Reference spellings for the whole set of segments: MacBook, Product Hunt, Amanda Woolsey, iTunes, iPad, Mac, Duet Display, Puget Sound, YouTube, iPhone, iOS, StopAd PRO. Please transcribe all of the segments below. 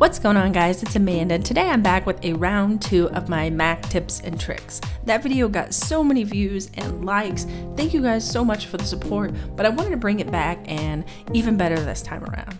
What's going on, guys? It's Amanda. Today I'm back with a round two of my Mac tips and tricks. That video got so many views and likes. Thank you guys so much for the support, but I wanted to bring it back and even better this time around.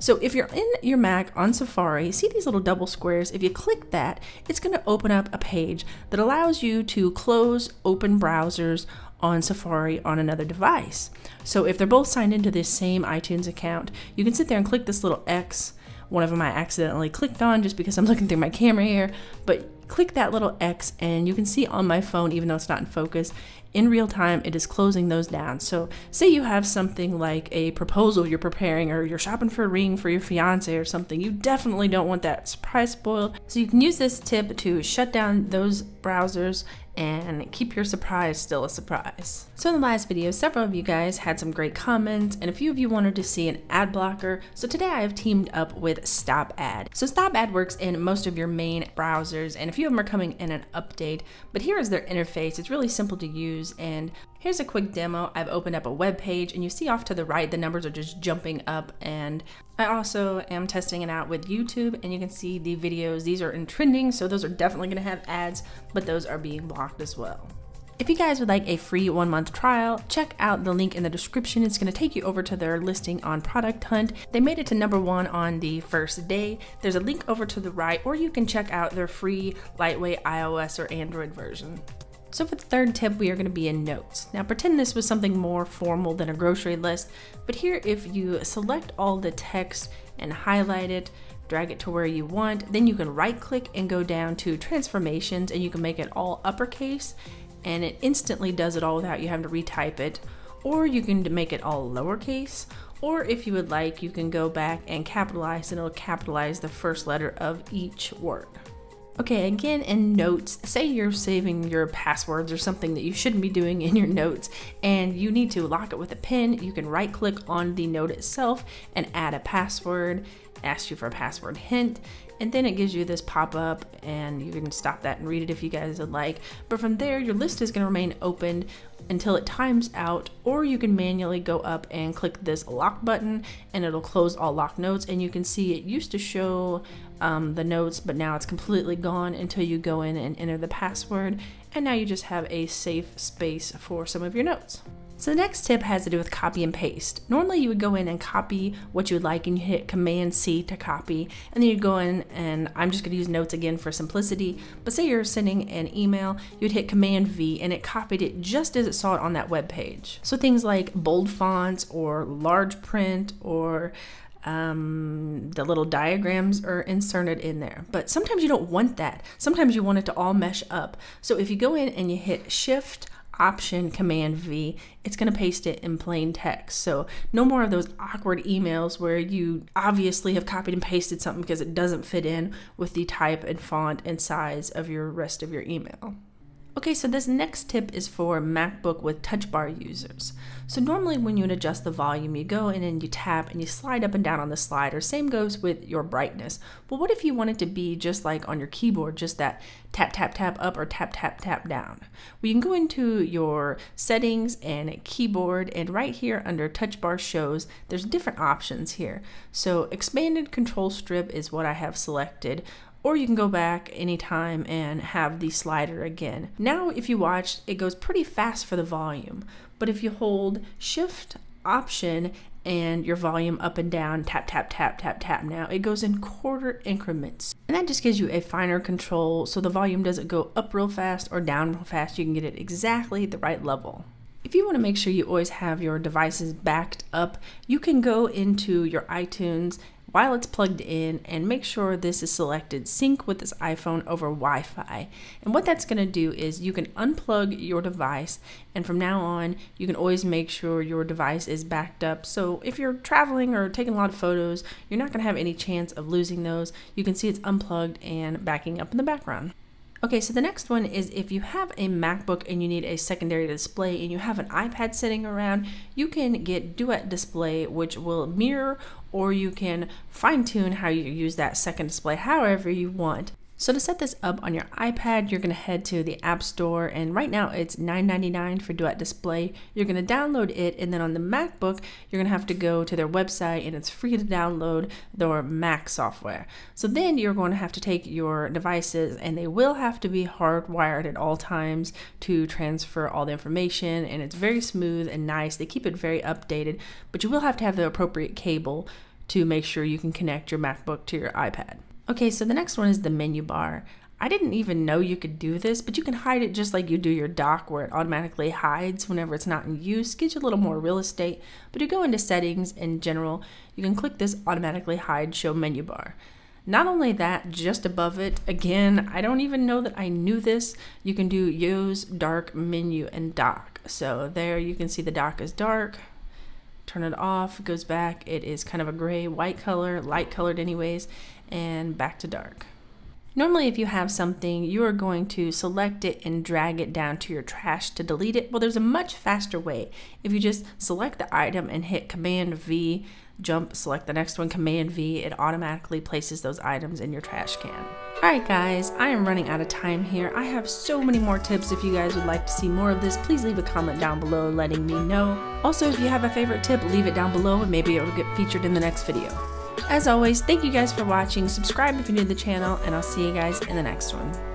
So if you're in your Mac on Safari, see these little double squares? If you click that, it's going to open up a page that allows you to close open browsers on Safari on another device. So if they're both signed into this same iTunes account, you can sit there and click this little X. One of them I accidentally clicked on just because I'm looking through my camera here, but click that little X and you can see on my phone, even though it's not in focus, in real time it is closing those down. So say you have something like a proposal you're preparing, or you're shopping for a ring for your fiance or something, you definitely don't want that surprise spoiled. So you can use this tip to shut down those browsers and keep your surprise still a surprise. So in the last video, several of you guys had some great comments, and a few of you wanted to see an ad blocker. So today I have teamed up with StopAd. So StopAd works in most of your main browsers, and a few of them are coming in an update, but here is their interface. It's really simple to use, and here's a quick demo. I've opened up a web page, and you see off to the right, the numbers are just jumping up, and I also am testing it out with YouTube, and you can see the videos. These are in trending, so those are definitely gonna have ads, but those are being blocked as well. If you guys would like a free 1-month trial, check out the link in the description. It's going to take you over to their listing on Product Hunt. They made it to #1 on the first day. There's a link over to the right, or you can check out their free lightweight iOS or Android version. So for the third tip, we are going to be in notes. Now pretend this was something more formal than a grocery list, but here if you select all the text and highlight it, drag it to where you want, then you can right click and go down to transformations, and you can make it all uppercase, and it instantly does it all without you having to retype it. Or you can make it all lowercase, or if you would like, you can go back and capitalize, and it'll capitalize the first letter of each word. Okay, again in notes, say you're saving your passwords or something that you shouldn't be doing in your notes, and you need to lock it with a pin, you can right click on the note itself and add a password, ask you for a password hint, and then it gives you this pop-up, and you can stop that and read it if you guys would like. But from there, your list is gonna remain open until it times out, or you can manually go up and click this lock button and it'll close all locked notes, and you can see it used to show the notes, but now it's completely gone until you go in and enter the password, and now you just have a safe space for some of your notes. So the next tip has to do with copy and paste. Normally you would go in and copy what you would like, and you hit Command C to copy, and then you go in, and I'm just gonna use notes again for simplicity, but say you're sending an email, you'd hit Command V and it copied it just as it saw it on that web page. So things like bold fonts or large print or the little diagrams are inserted in there, but sometimes you don't want that. Sometimes you want it to all mesh up. So if you go in and you hit Shift, Option, Command V, it's going to paste it in plain text. So no more of those awkward emails where you obviously have copied and pasted something because it doesn't fit in with the type and font and size of your rest of your email. Okay, so this next tip is for MacBook with touch bar users. So normally when you would adjust the volume, you go in and you tap and you slide up and down on the slider. Same goes with your brightness. But what if you want it to be just like on your keyboard, just that tap, tap, tap up or tap, tap, tap down? Well, you can go into your settings and keyboard, and right here under touch bar shows, there's different options here. So expanded control strip is what I have selected. Or you can go back anytime and have the slider again. Now, if you watch, it goes pretty fast for the volume, but if you hold Shift, Option, and your volume up and down, tap, tap, tap, tap, tap, now it goes in quarter increments. And that just gives you a finer control, so the volume doesn't go up real fast or down real fast. You can get it exactly the right level. If you want to make sure you always have your devices backed up, you can go into your iTunes while it's plugged in and make sure this is selected sync with this iPhone over Wi-Fi. And what that's going to do is you can unplug your device, and from now on you can always make sure your device is backed up. So if you're traveling or taking a lot of photos, you're not going to have any chance of losing those. You can see it's unplugged and backing up in the background. Okay, so the next one is if you have a MacBook and you need a secondary display and you have an iPad sitting around, you can get Duet Display, which will mirror, or you can fine tune how you use that second display however you want. So to set this up on your iPad, you're gonna head to the App Store, and right now it's $9.99 for Duet Display. You're gonna download it, and then on the MacBook, you're gonna have to go to their website, and it's free to download their Mac software. So then you're gonna have to take your devices, and they will have to be hardwired at all times to transfer all the information, and it's very smooth and nice. They keep it very updated, but you will have to have the appropriate cable to make sure you can connect your MacBook to your iPad. Okay, so the next one is the menu bar. I didn't even know you could do this, but you can hide it just like you do your dock, where it automatically hides whenever it's not in use, gives you a little more real estate. But you go into settings in general, you can click this automatically hide show menu bar. Not only that, just above it, again, I don't even know that I knew this, you can do use dark menu and dock. So there you can see the dock is dark. Turn it off, it goes back, it is kind of a gray white color, light colored anyways, and back to dark. Normally if you have something, you are going to select it and drag it down to your trash to delete it. Well, there's a much faster way. If you just select the item and hit Command V, jump, select the next one, Command V, it automatically places those items in your trash can. Alright guys, I am running out of time here. I have so many more tips. If you guys would like to see more of this, please leave a comment down below letting me know. Also, if you have a favorite tip, leave it down below and maybe it will get featured in the next video. As always, thank you guys for watching. Subscribe if you're new to the channel, and I'll see you guys in the next one.